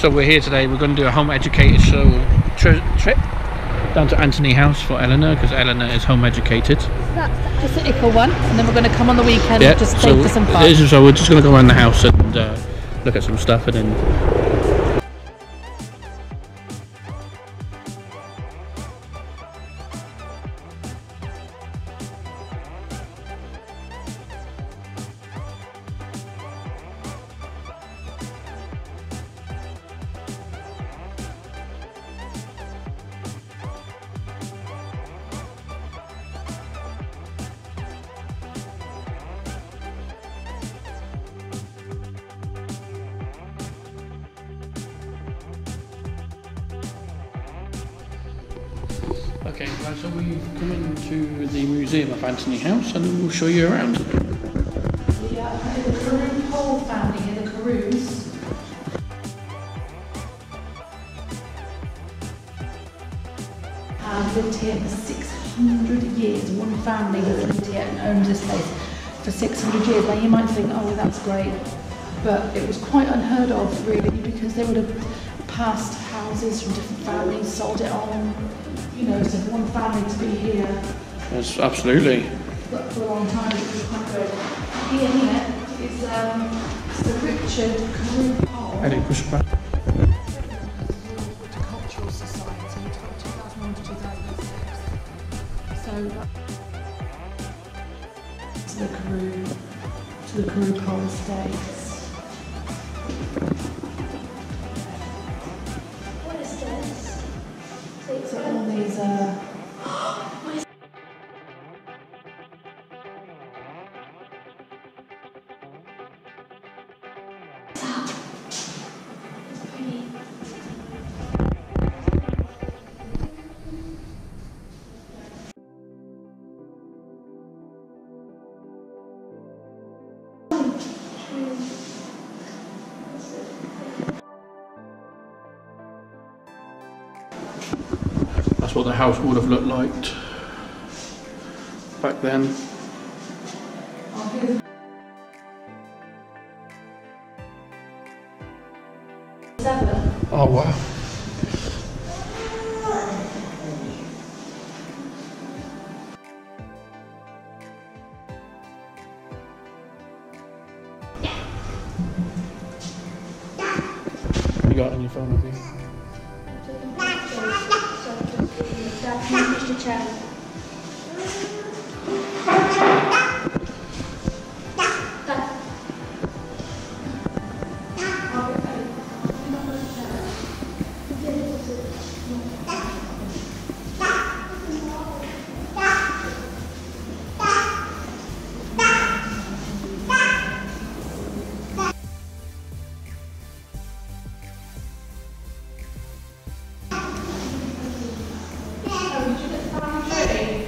So we're here today, we're going to do a home educated trip down to Antony House for Eleanor, because Eleanor is home educated. That's the Ickle one, and then we're going to come on the weekend and just stay for some fun. So we're just going to go around the house and look at some stuff and then... Okay, so we've come into the museum of Antony House and we'll show you around. We are the Carew Pole family here, the Carews. I've lived here for 600 years. One family has lived here and owns this place for 600 years. Now you might think, oh, that's great, but it was quite unheard of really, because they would have passed houses from different families, sold it on. You know, so for one family to be here. Yes, absolutely. For a long time, it was quite good. Here is Sir Richard Carew Pole. Horticultural Society, 2001 to 2006. So that's the Carew Pole Estate. That's what the house would have looked like back then. Oh wow. You got it on your phone with you?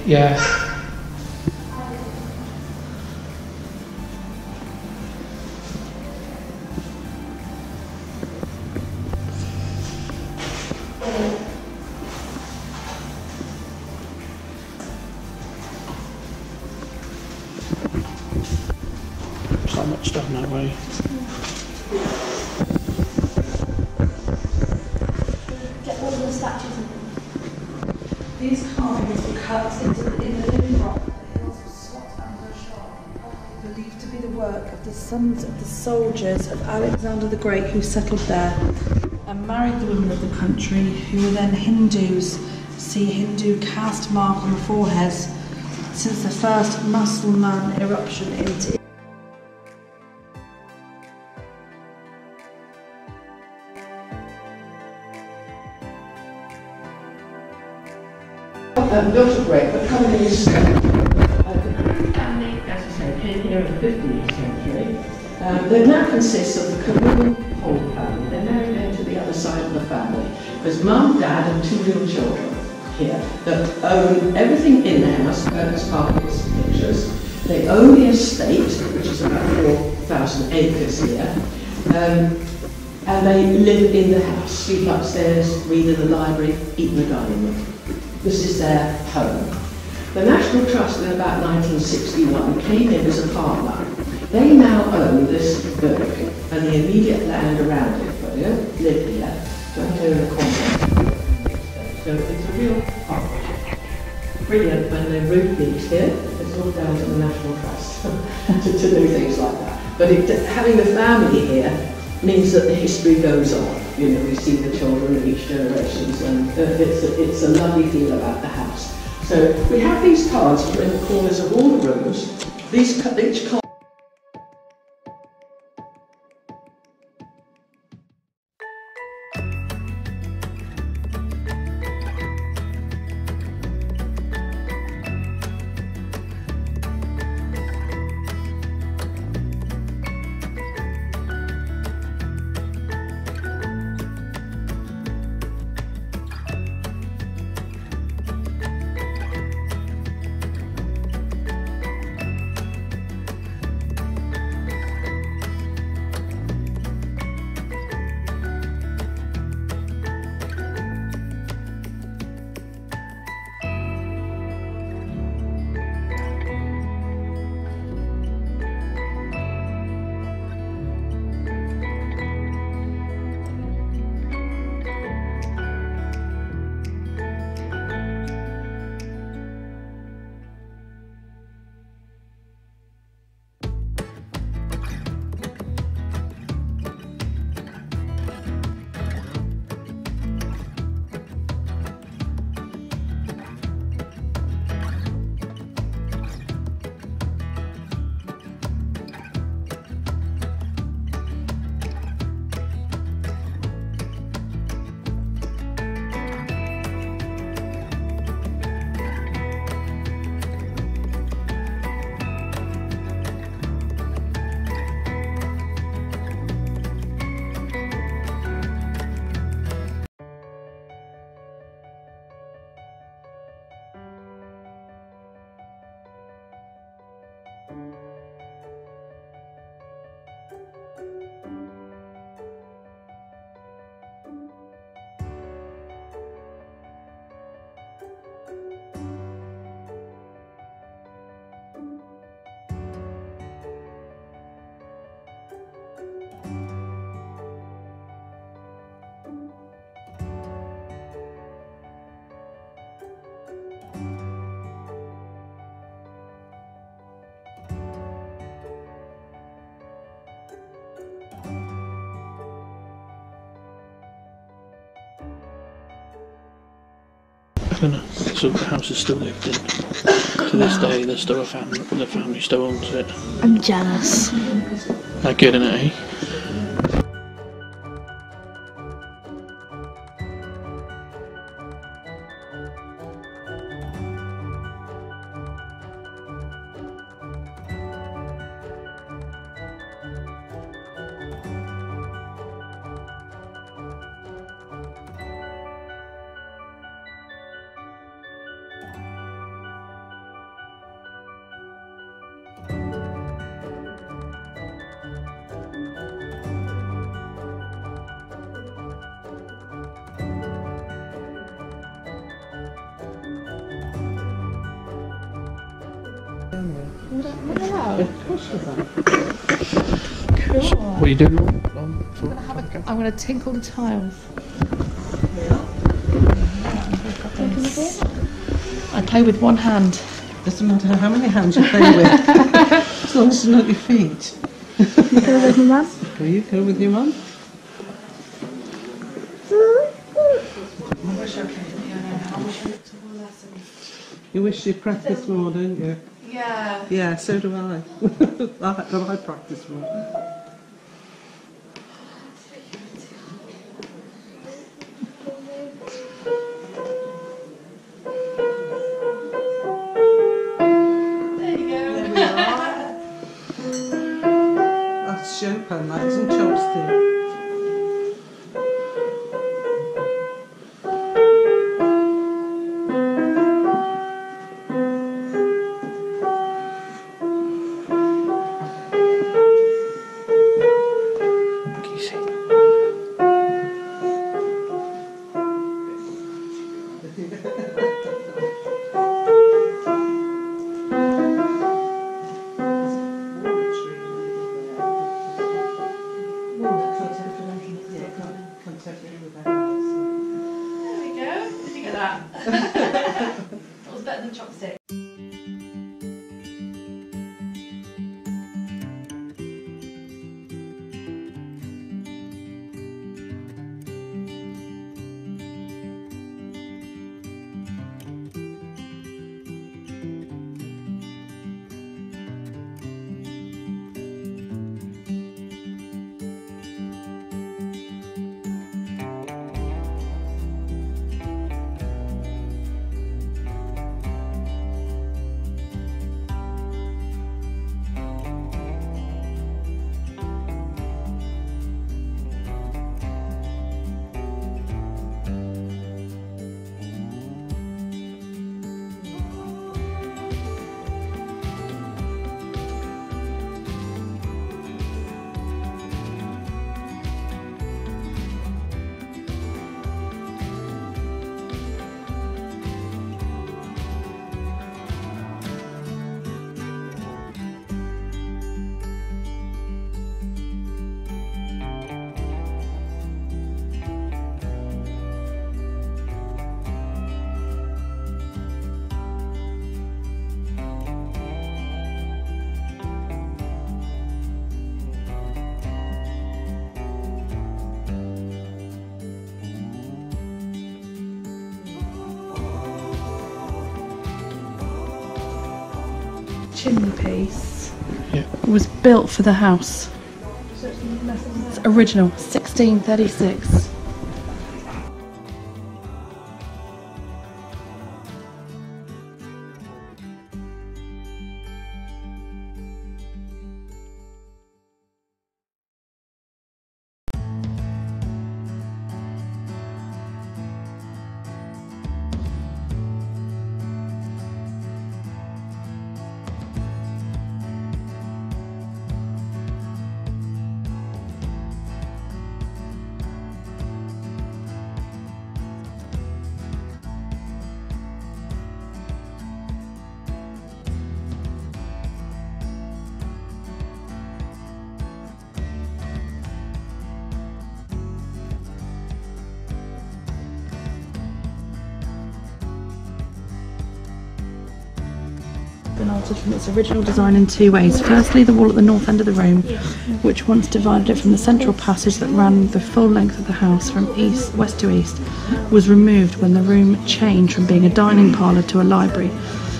Yeah. There's not much down that way. Get all the statues in. These carvings were cut in the living rock of the hills of Swat and Chopin, believed to be the work of the sons of the soldiers of Alexander the Great, who settled there and married the women of the country, who were then Hindus. See Hindu caste mark on the foreheads since the first Muslim eruption into not a break, but coming in is the Carew family, as I say, came here in the 15th century. They now consist of the Carew Pole family. They're now going to the other side of the family. There's mum, dad and two little children here that own everything in their house, as part of these pictures. They own the estate, which is about 4,000 acres here. And they live in the house, sleep upstairs, read in the library, eat in the dining room. This is their home. The National Trust in about 1961 came in as a partner. They now own this burg and the immediate land around it. here, live here, so here in a convent. So it's a real partnership. Brilliant when they root these here, it's all down to the National Trust to do things like that. But having the family here means that the history goes on. You know, we see the children of each generation, and it's a lovely feel about the house. So we have these cards that are in the corners of all the rooms. These each card. So the house is still lived in. To this day, there's still a family. The family still owns it. I'm jealous. Not good, isn't it, eh? What are you doing? I'm going to tinkle the tiles. I play with one hand. Doesn't matter how many hands you play with, as long as it's not your feet. You go with your mum? Will you go with your mum? You wish you practiced more, don't you? Yeah. Yeah, so do I. I practice more. There you go. There we are. That's Chopin, that isn't chopstick. chimney piece, yeah, was built for the house. It's original, 1636. Altered from its original design in two ways. Firstly, the wall at the north end of the room, which once divided it from the central passage that ran the full length of the house from west to east, was removed when the room changed from being a dining parlour to a library.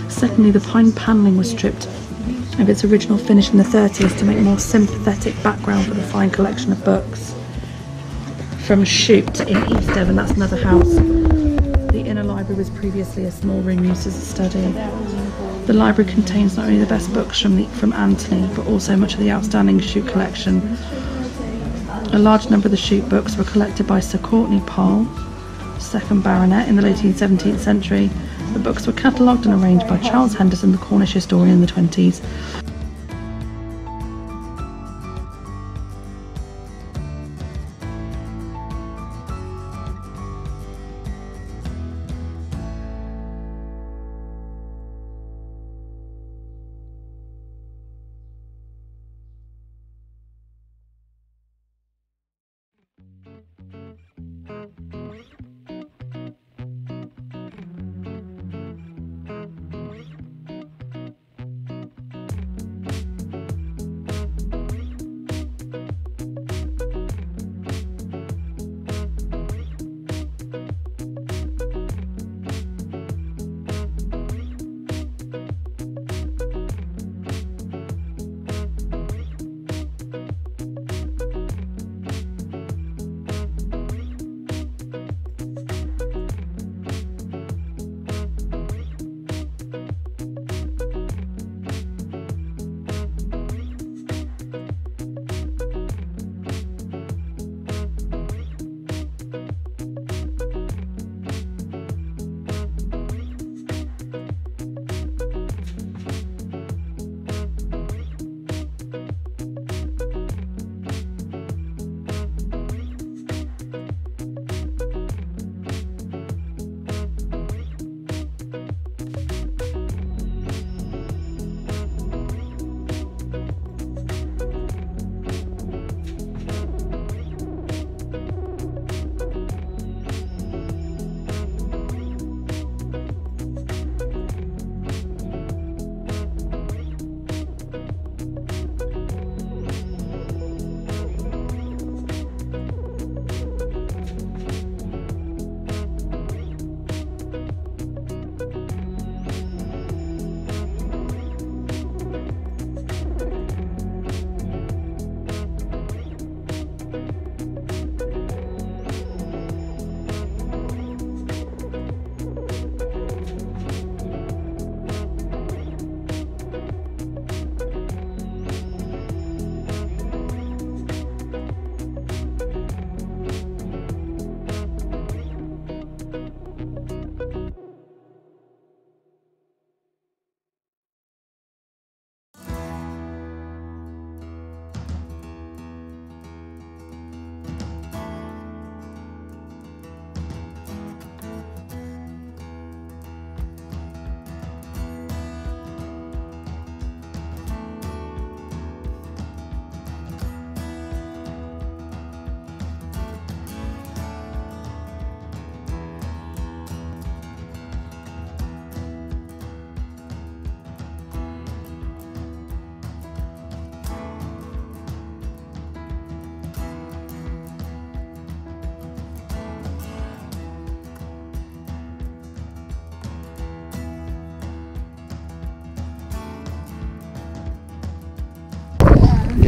Secondly, the pine panelling was stripped of its original finish in the 30s to make a more sympathetic background for the fine collection of books. From Shute in East Devon, that's another house. The inner library was previously a small room used as a study. The library contains not only the best books from Antony, but also much of the outstanding Shute collection. A large number of the Shute books were collected by Sir Courtenay Pole, 2nd Baronet, in the late 17th century. The books were catalogued and arranged by Charles Henderson, the Cornish historian, in the 20s.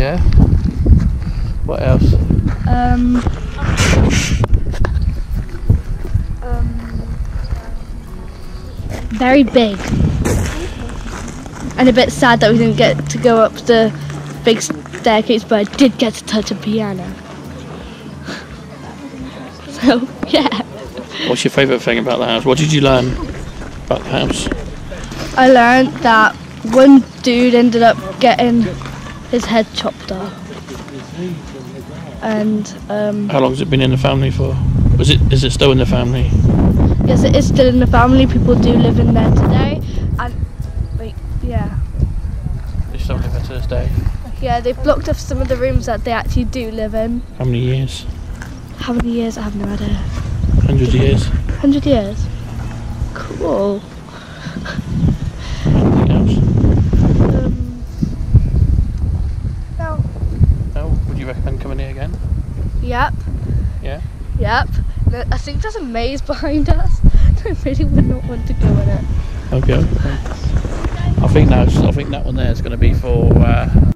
Yeah. What else? Very big. And a bit sad that we didn't get to go up the big staircase, but I did get to touch a piano. So, yeah. What's your favourite thing about the house? What did you learn about the house? I learned that one dude ended up getting his head chopped off. And how long has it been in the family for? Is it still in the family? Yes, it is still in the family. People do live in there today, and yeah. They still live there to this day. Yeah, they've blocked off some of the rooms that they actually do live in. How many years? How many years? I have no idea. 100 years. 100 years. Cool. Anything else? No. No. Would you recommend coming here again? Yep. Yeah. Yep. I think there's a maze behind us. I really would not want to go in it. Okay. I think that one there is going to be for